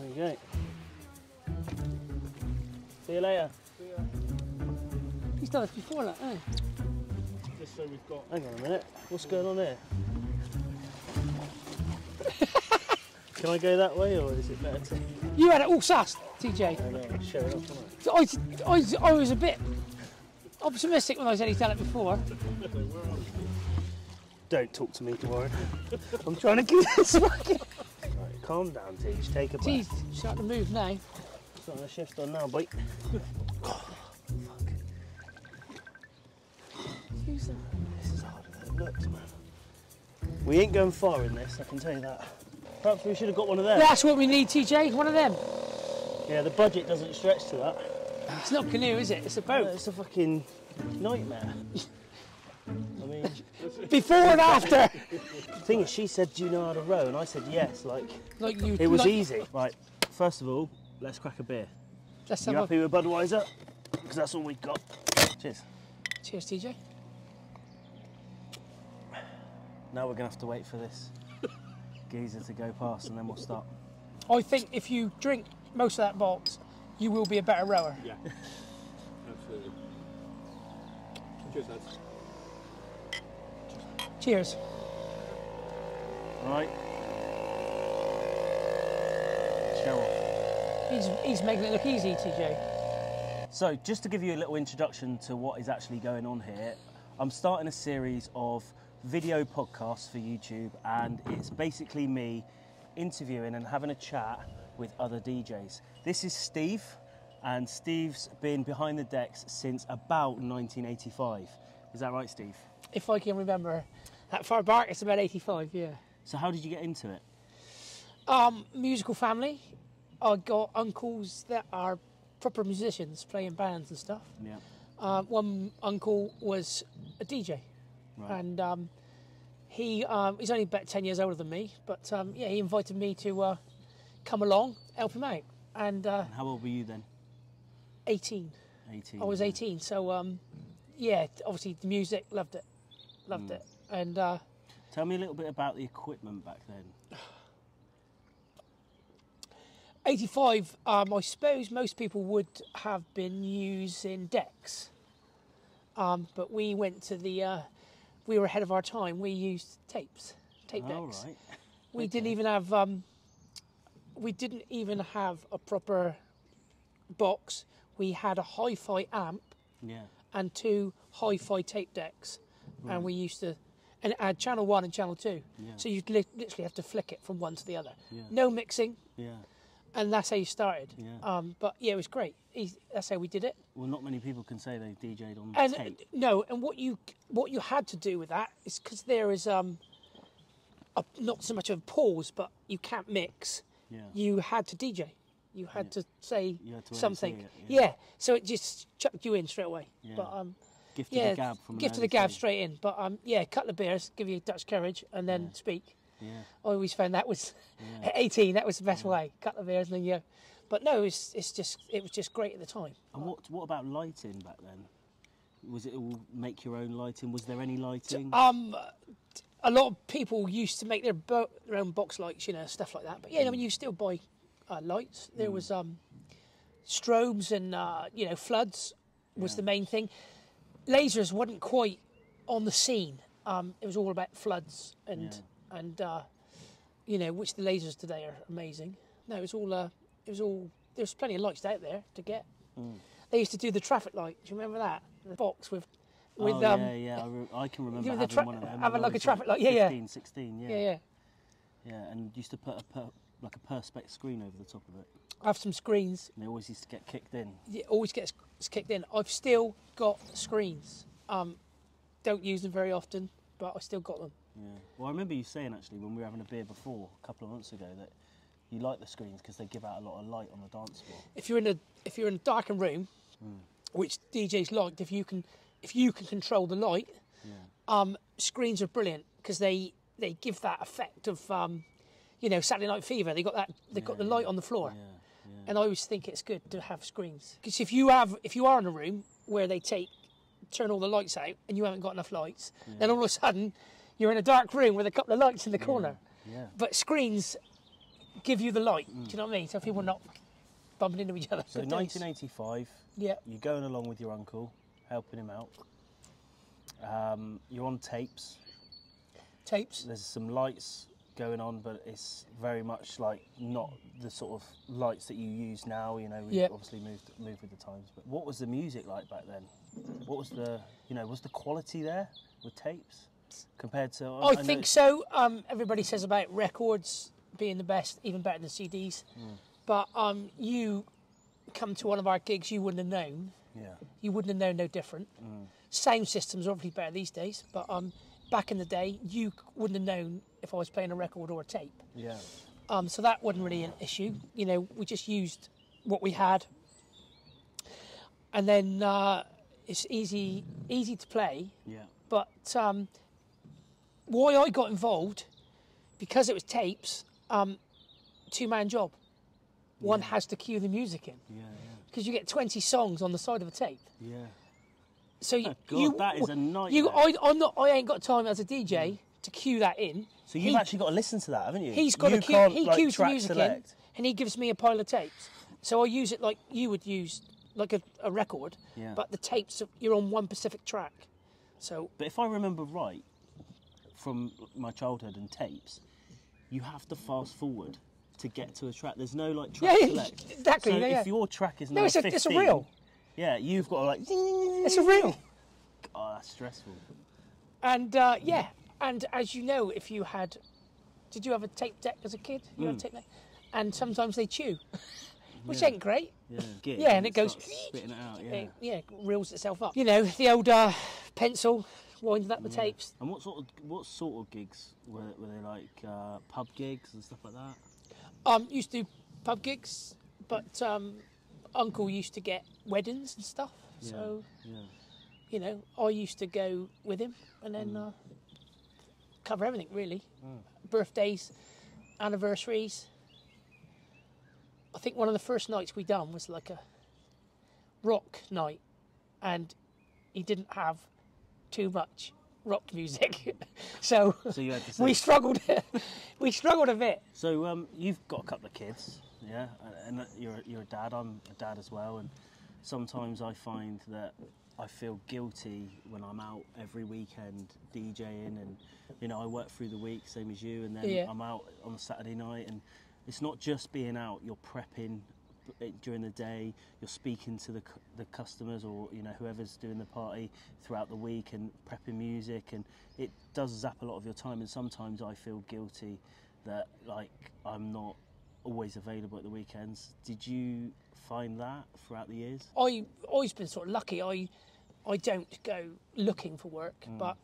There you go. See you later. See you later. He's done this before, like, eh? Just so we've got... Hang on a minute. What's going on there? Can I go that way, or is it better to... You had it all sussed, TJ. I know, show it off, wasn't I was a bit optimistic when I said he's done it before. Don't talk to me, Warren. I'm trying to get this working. Right, calm down, Teej. Take a breath. Teej, starting to move now. Starting to shift on now, boy. Oh, fuck. This is harder than it looks, man. We ain't going far in this, I can tell you that. Perhaps we should have got one of them. That's what we need, TJ. One of them. Yeah, the budget doesn't stretch to that. It's not canoe, is it? It's a boat. No, it's a fucking nightmare. I mean... Before and after! The thing is, she said, do you know how to row? And I said, yes, like you, it was easy. Right, first of all, let's crack a beer. Let's have happy with Budweiser? Because that's all we got. Cheers. Cheers, TJ. Now we're going to have to wait for this geezer to go past and then we'll start. I think if you drink most of that box, you will be a better rower. Yeah, absolutely. Cheers, lads. Cheers. Right. Show off. He's making it look easy, TJ. So, just to give you a little introduction to what is actually going on here, I'm starting a series of video podcasts for YouTube, and it's basically me interviewing and having a chat with other DJs. This is Steve, and Steve's been behind the decks since about 1985. Is that right, Steve? If I can remember. That far back, it's about 85, yeah. So how did you get into it? Musical family. I got uncles that are proper musicians, playing bands and stuff. Yeah. One uncle was a DJ. Right. And he's only about 10 years older than me, but yeah, he invited me to come along, help him out. And how old were you then? 18. 18. I was 18, so yeah, obviously the music, loved it. Loved it. And tell me a little bit about the equipment back then. 85, I suppose most people would have been using decks. But we went to the... we were ahead of our time. We used tape decks. Right. We didn't even have a proper box. We had a hi-fi amp, yeah, and two hi-fi tape decks. Right. And we used to, and it had channel 1 and channel 2. Yeah. So you'd literally have to flick it from one to the other. Yeah. No mixing. Yeah. And that's how you started. Yeah. But yeah, it was great. That's how we did it. Well, not many people can say they DJ'd on tape. No, and what you had to do with that is, because there is not so much of a pause, but you can't mix. Yeah. You had to DJ. You had to say something. Yeah. So it just chucked you in straight away. Yeah. But gift of the gab from gift of the gab straight in. But yeah, a couple of beers, give you a Dutch courage, and then speak. Yeah. I always found that was at 18. That was the best way. Cut the beers and then you. But no, it was just great at the time. And what about lighting back then? Was it all make your own lighting? Was there any lighting? A lot of people used to make their own box lights, you know, stuff like that. But yeah, I mean, you still buy lights. There was strobes and you know, floods was the main thing. Lasers wasn't quite on the scene. It was all about floods and. Yeah. And you know, which the lasers today are amazing. No, it was all. There's plenty of lights out there to get. Mm. They used to do the traffic light. Do you remember that? The box with I can remember having one of them. Having like a traffic light. 15, yeah, 16. Yeah, and used to put a perspex screen over the top of it. I have some screens. And they always used to get kicked in. It always gets kicked in. I've still got screens. Don't use them very often, but I still got them. Yeah. Well, I remember you saying actually when we were having a beer before a couple of months ago that you like the screens because they give out a lot of light on the dance floor. If you're in a darkened room, which DJs liked, if you can control the light, screens are brilliant because they give that effect of you know, Saturday Night Fever. They got the light on the floor, and I always think it's good to have screens because if you are in a room where they turn all the lights out and you haven't got enough lights, then all of a sudden you're in a dark room with a couple of lights in the corner. Yeah. But screens give you the light. Mm. Do you know what I mean? So people are not bumping into each other. So 1985, yeah, you're going along with your uncle, helping him out. You're on tapes. Tapes. There's some lights going on, but it's very much like not the sort of lights that you use now. You know, we obviously moved with the times. But what was the music like back then? What was the, you know, was the quality there with tapes compared to? I think so. Everybody says about records being the best, even better than CDs. Mm. But you come to one of our gigs, you wouldn't have known. Yeah. You wouldn't have known no different. Mm. Sound systems are obviously better these days, but back in the day, you wouldn't have known if I was playing a record or a tape. Yeah. So that wasn't really an issue. You know, we just used what we had. And then it's easy to play. Yeah. But why I got involved, because it was tapes, two-man job. One has to cue the music in. Yeah, yeah. Because you get 20 songs on the side of a tape. Yeah. So you, that is a nightmare. I ain't got time as a DJ to cue that in. So you've actually got to listen to that, haven't you? He's got to cue. He cues the music in, and he gives me a pile of tapes. So I use it like you would use, like a record. Yeah. But the tapes, you're on one specific track. So. But if I remember right, from my childhood and tapes, you have to fast forward to get to a track. There's no like track select. Exactly. So if your track is now 15, it's a reel. Yeah, you've got to like. It's a reel. Oh, that's stressful. And yeah, and as you know, if you had, did you have a tape deck as a kid? You had a tape deck, and sometimes they chew, which ain't great. Yeah. Yeah, and it goes spitting it out. Yeah. It reels itself up. You know, the old pencil. Winded up the tapes. And what sort of gigs were they like? Pub gigs and stuff like that. Used to do pub gigs, but Uncle used to get weddings and stuff. Yeah, so, you know, I used to go with him and then cover everything really. Mm. Birthdays, anniversaries. I think one of the first nights we done was like a rock night, and he didn't have too much rock music, so you had to we struggled a bit. So you've got a couple of kids, yeah, and you're a dad. I'm a dad as well, and sometimes I find that I feel guilty when I'm out every weekend DJing, and you know I work through the week same as you, and then I'm out on a Saturday night, and it's not just being out. You're prepping during the day, you're speaking to the customers or you know whoever's doing the party throughout the week and prepping music, and it does zap a lot of your time. And sometimes I feel guilty that like I'm not always available at the weekends. Did you find that throughout the years? I've always been sort of lucky. I don't go looking for work, but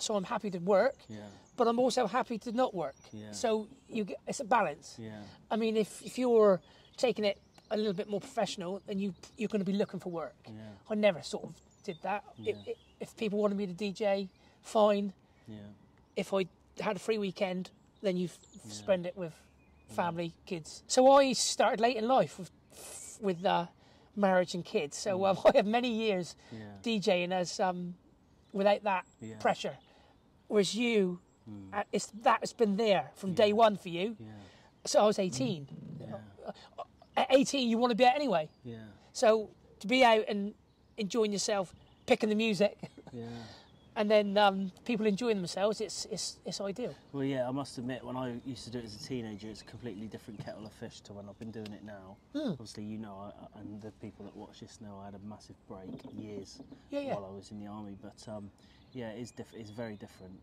so I'm happy to work, but I'm also happy to not work. Yeah. So it's a balance. Yeah. I mean, if you're taking it a little bit more professional, then you're going to be looking for work. Yeah. I never sort of did that. Yeah. If people wanted me to DJ, fine. Yeah. If I had a free weekend, then you spend it with family, kids. So I started late in life with marriage and kids. So I had many years DJing as without that pressure. Whereas you, that's been there from day one for you. Yeah. So I was 18. Yeah. At 18, you want to be out anyway. Yeah. So to be out and enjoying yourself, picking the music, and then people enjoying themselves, it's ideal. Well, yeah, I must admit, when I used to do it as a teenager, it's a completely different kettle of fish to when I've been doing it now. Mm. Obviously, you know, and the people that watch this know I had a massive break years while I was in the army, but yeah, it's very different.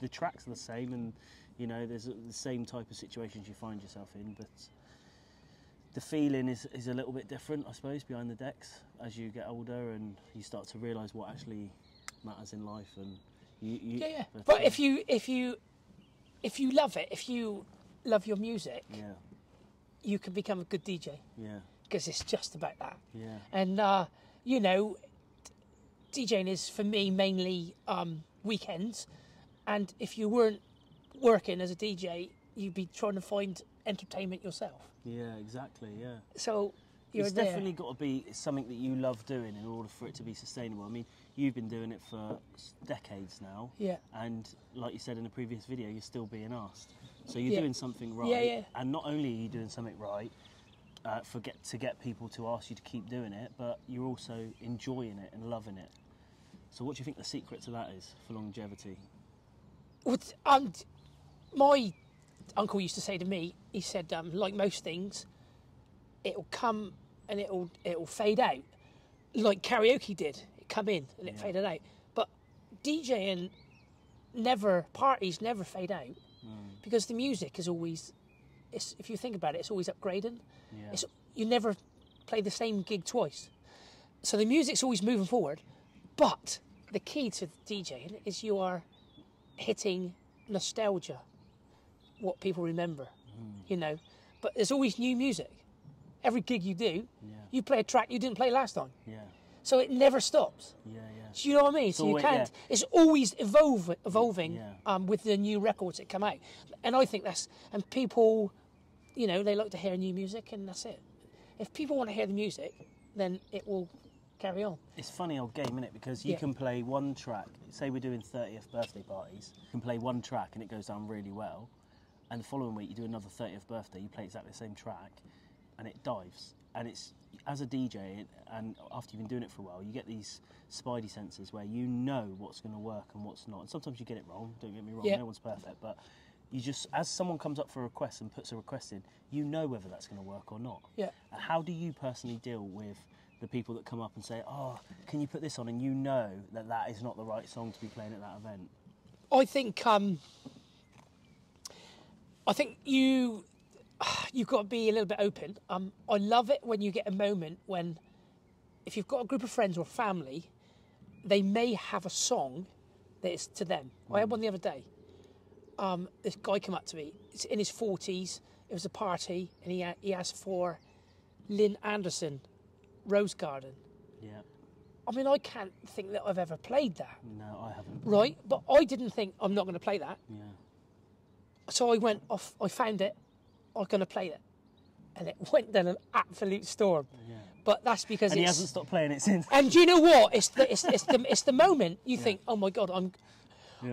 The tracks are the same, and you know, there's the same type of situations you find yourself in, but the feeling is a little bit different, I suppose, behind the decks as you get older and you start to realise what actually matters in life. And But if you love it, if you love your music, you can become a good DJ. Yeah. Because it's just about that. Yeah. And you know, DJing is for me mainly weekends, and if you weren't working as a DJ, you'd be trying to find entertainment yourself. Yeah, exactly. Yeah. So it's definitely got to be something that you love doing in order for it to be sustainable. I mean, you've been doing it for decades now. Yeah. And like you said in a previous video, you're still being asked. So you're doing something right, and not only are you doing something right to get people to ask you to keep doing it, but you're also enjoying it and loving it. So what do you think the secret to that is for longevity? Well, my uncle used to say to me, he said, like most things, it'll come and it'll fade out, like karaoke did. It come in and it faded out. But DJing parties never fade out because the music is always. If you think about it, it's always upgrading. Yeah. You never play the same gig twice, so the music's always moving forward. But the key to DJing is you are hitting nostalgia, what people remember, you know. But there's always new music. Every gig you do, you play a track you didn't play last time. Yeah. So it never stops. Yeah, yeah. Do you know what I mean? So you can't. Yeah. It's always evolving with the new records that come out. And I think that's. And people, you know, they like to hear new music, and that's it. If people want to hear the music, then it will carry on. It's a funny old game, isn't it? Because you can play one track. Say we're doing 30th birthday parties. You can play one track, and it goes down really well. And the following week, you do another 30th birthday. You play exactly the same track, and it dives. And it's, as a DJ, and after you've been doing it for a while, you get these spidey senses where you know what's going to work and what's not. And sometimes you get it wrong, don't get me wrong, no one's perfect. But you just, as someone comes up for a request and puts a request in, you know whether that's going to work or not. Yeah. And how do you personally deal with the people that come up and say, oh, can you put this on? And you know that that is not the right song to be playing at that event. I think you've got to be a little bit open. I love it when you get a moment when, if you've got a group of friends or family, they may have a song that is to them. I had one the other day. This guy came up to me. It's in his 40s. It was a party, and he asked for Lynn Anderson, Rose Garden. Yeah. I mean, I can't think that I've ever played that. No, I haven't. Right? But I didn't think, I'm not going to play that. Yeah. So I went off, I found it, I'm going to play it. And it went down an absolute storm. Yeah. But that's because and he hasn't stopped playing it since. And do you know what? It's the moment you think, oh my God, I'm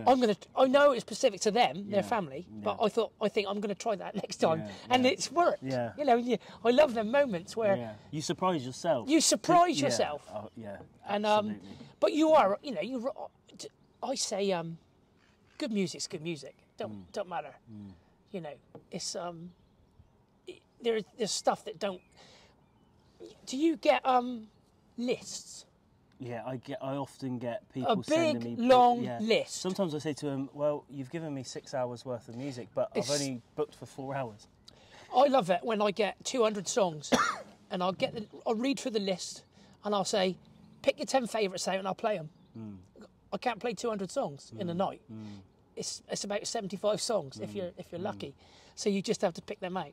going to, I know it's specific to them, their family, but I think I'm going to try that next time. Yeah. And it's worked. Yeah. You know, I love the moments where. Yeah. You surprise yourself. You surprise yourself. Oh, yeah. And, but you are, you know, I say, good music's good music. Don't matter, you know. It's there's stuff that don't. Do you get lists? Yeah, I often get people sending me a big long list. Sometimes I say to them, "Well, you've given me 6 hours worth of music, but I've only booked for 4 hours." I love it when I get 200 songs, and I'll read through the list, and I'll say, "Pick your 10 favourites out, and I'll play them." I can't play 200 songs in a night. It's about 75 songs if you're lucky, so you just have to pick them out.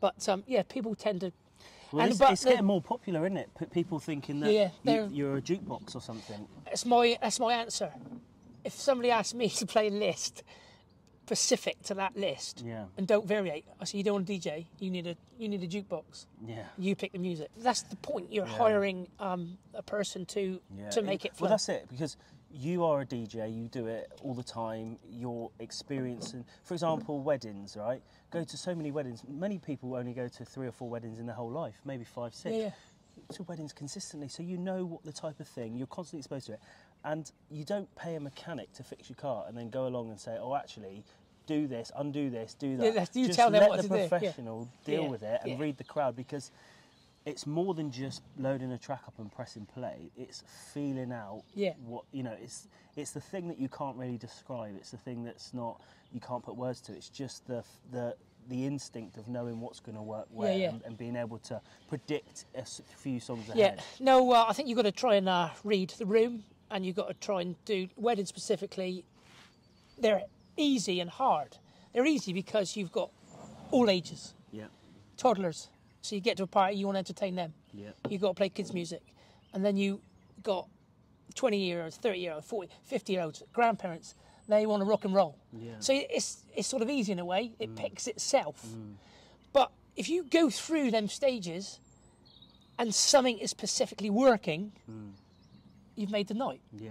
But yeah, people tend to. Well, and it's getting more popular, isn't it? People thinking that you're a jukebox or something. That's my answer. If somebody asks me to play a list specific to that list, and don't variate, I say you don't want a DJ. You need a jukebox. Yeah, you pick the music. That's the point. You're hiring a person to make it flow. Well, that's it because. You are a DJ, you do it all the time, you're experiencing, for example, weddings, right? Go to so many weddings. Many people only go to 3 or 4 weddings in their whole life, maybe 5, 6. Yeah, yeah. To weddings consistently, so you know what the type of thing, you're constantly exposed to it. And you don't pay a mechanic to fix your car and then go along and say, oh, actually, do this, undo this, do that. Yeah, you just tell them what to do. Let the professional deal with it and read the crowd because it's more than just loading a track up and pressing play. It's feeling out what you know. It's the thing that you can't really describe. It's the thing that's not you can't put words to. It's just the instinct of knowing what's going to work where and being able to predict a few songs ahead. Yeah, no, I think you've got to try and read the room, and you've got to try and do weddings specifically. They're easy and hard. They're easy because you've got all ages. Yeah, toddlers. So you get to a party, you want to entertain them. Yeah. You've got to play kids' music. And then you got 20-year-olds, 30-year-olds, 40, 50-year-olds, grandparents. They want to rock and roll. Yeah. So it's sort of easy in a way. It picks itself. But if you go through them stages and something is specifically working, you've made the night. Yeah.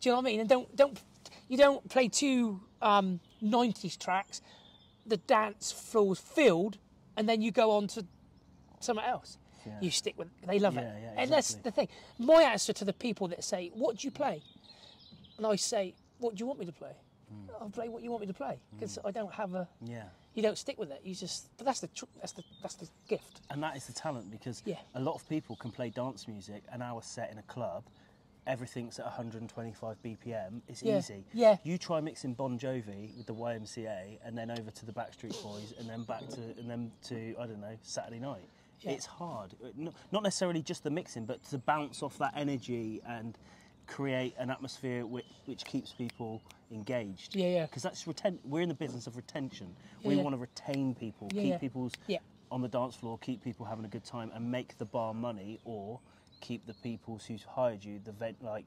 Do you know what I mean? And don't play two 90s tracks the dance floor's filled, and then you go on to somewhere else. Yeah. You stick with it. They love it. Yeah, exactly. And that's the thing. My answer to the people that say, what do you play? And I say, what do you want me to play? I'll play what you want me to play, because I don't have a. Yeah. You don't stick with it. You just. But that's the gift. And that is the talent, because a lot of people can play dance music, an hour set in a club. Everything's at 125 BPM. It's easy. Yeah. You try mixing Bon Jovi with the YMCA, and then over to the Backstreet Boys, and then back to I don't know, Saturday Night. Yeah. It's hard. Not necessarily just the mixing, but to bounce off that energy and create an atmosphere which keeps people engaged. Yeah, yeah. Because that's we're in the business of retention. We want to retain people, keep people on the dance floor, keep people having a good time, and make the bar money, or keep the people who's hired you, the event going.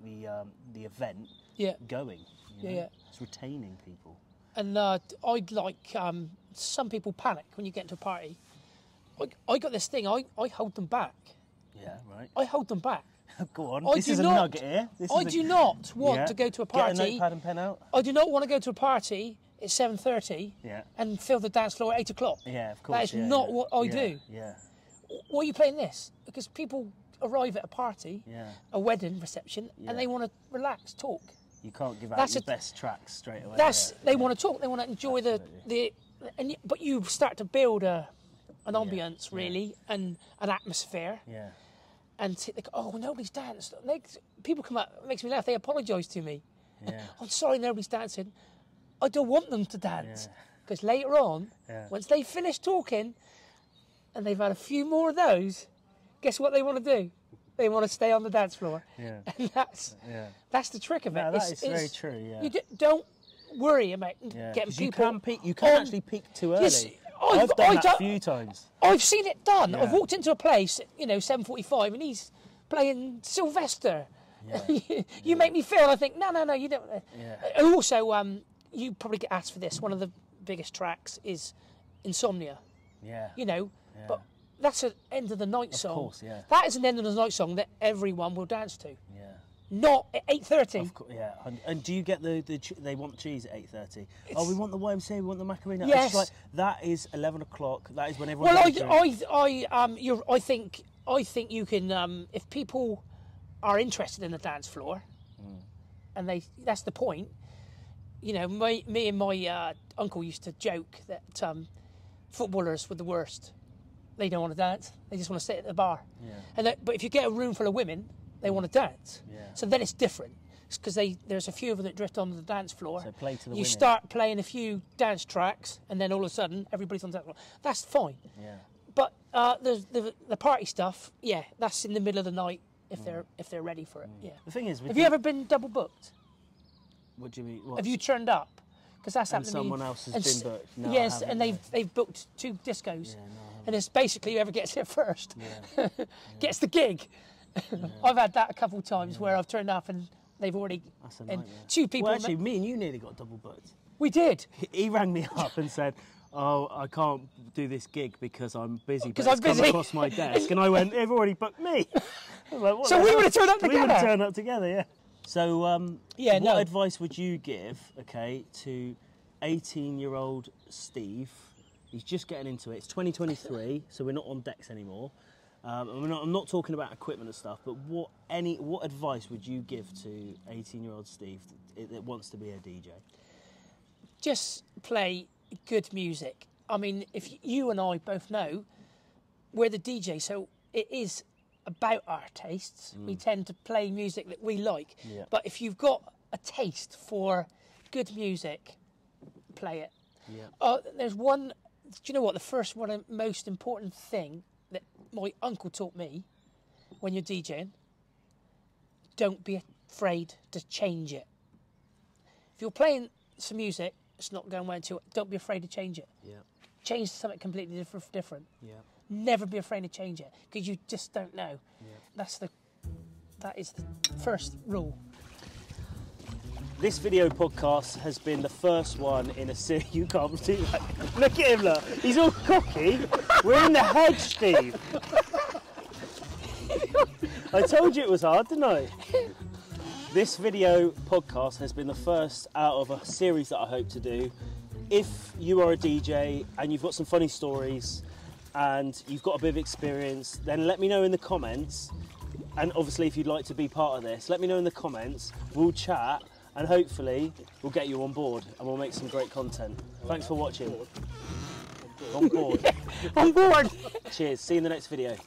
You know? Yeah, yeah. It's retaining people. And I'd like some people panic when you get into a party. I got this thing. I hold them back. Yeah, right. I hold them back. Go on. This is a nugget here. I do not want to go to a party. Get a notepad and pen out. I do not want to go to a party at 7:30 and fill the dance floor at 8 o'clock. Yeah, of course. That is not what I do. Yeah. Why are you playing this? Because people arrive at a party, a wedding reception, and they want to relax, talk. You can't give out your best tracks straight away. They want to talk. They want to enjoy but you start to build an ambience really, and an atmosphere. Yeah. And they go, oh, nobody's danced. People come up, it makes me laugh, they apologise to me. Yeah. I'm sorry nobody's dancing. I don't want them to dance. Because later on, once they finish talking, and they've had a few more of those, guess what they want to do? They want to stay on the dance floor. Yeah. And that's the trick of it. No, it's very true, You don't worry about getting people... You can actually peak too early. Yes, I've done that a few times. I've seen it done. Yeah. I've walked into a place, 7:45, and he's playing Sylvester. Yeah. you make me feel, I think, no, you don't. Yeah. And also, you probably get asked for this. One of the biggest tracks is Insomnia. Yeah. But that's an end of the night song. Of course, That is an end of the night song that everyone will dance to. Yeah. Not at 8:30. Yeah, and do you get they want cheese at 8:30? Oh, we want the YMCA, we want the Macarena. Yes, it's like, that is 11 o'clock. That is when everyone. Well, I think you can if people are interested in the dance floor, and that's the point. Me and my uncle used to joke that footballers were the worst. They don't want to dance. They just want to sit at the bar. Yeah. But if you get a room full of women. They want to dance, so then it's different because there's a few of them that drift onto the dance floor. So play to the women. Start playing a few dance tracks, and then all of a sudden everybody's on the dance floor. That's fine. Yeah. But the party stuff, that's in the middle of the night if they're ready for it. Mm. Yeah. The thing is, have you ever been double booked? What do you mean? Have you turned up? Because that's happened to me. And someone else has been booked. No, yes, and they've booked two discos, and it's basically whoever gets here first gets the gig. Yeah. I've had that a couple of times where I've turned up and they've already... That's a nightmare. Two people... Well, actually, me and you nearly got double booked. We did. He rang me up and said, oh, I can't do this gig because I'm busy. Because I'm busy. Come across my desk. And I went, they've already booked me. I was like, what the hell? Would have turned up together. We would have turned up together, So what advice would you give, to 18-year-old Steve? He's just getting into it. It's 2023, so we're not on decks anymore. I'm not talking about equipment and stuff, but what advice would you give to 18-year-old Steve that wants to be a DJ? Just play good music. I mean, if you and I both know, we're the DJ, so it is about our tastes. We tend to play music that we like. Yeah. But if you've got a taste for good music, play it. Yeah. There's one... Do you know what? The first one and most important thing... that my uncle taught me, when you're DJing, don't be afraid to change it. If you're playing some music, it's not going well into it, don't be afraid to change it. Yeah. Change to something completely different. Yeah. Never be afraid to change it, because you just don't know. Yeah. That is the first rule. This video podcast has been the first one in a series. You can't do that. Look at him, look. He's all cocky. We're in the hedge, Steve. I told you it was hard, didn't I? This video podcast has been the first out of a series that I hope to do. if you are a DJ and you've got some funny stories and you've got a bit of experience, then let me know in the comments. And obviously if you'd like to be part of this, let me know in the comments. We'll chat and hopefully we'll get you on board and we'll make some great content. Thanks for watching. On board. On board. Cheers. See you in the next video.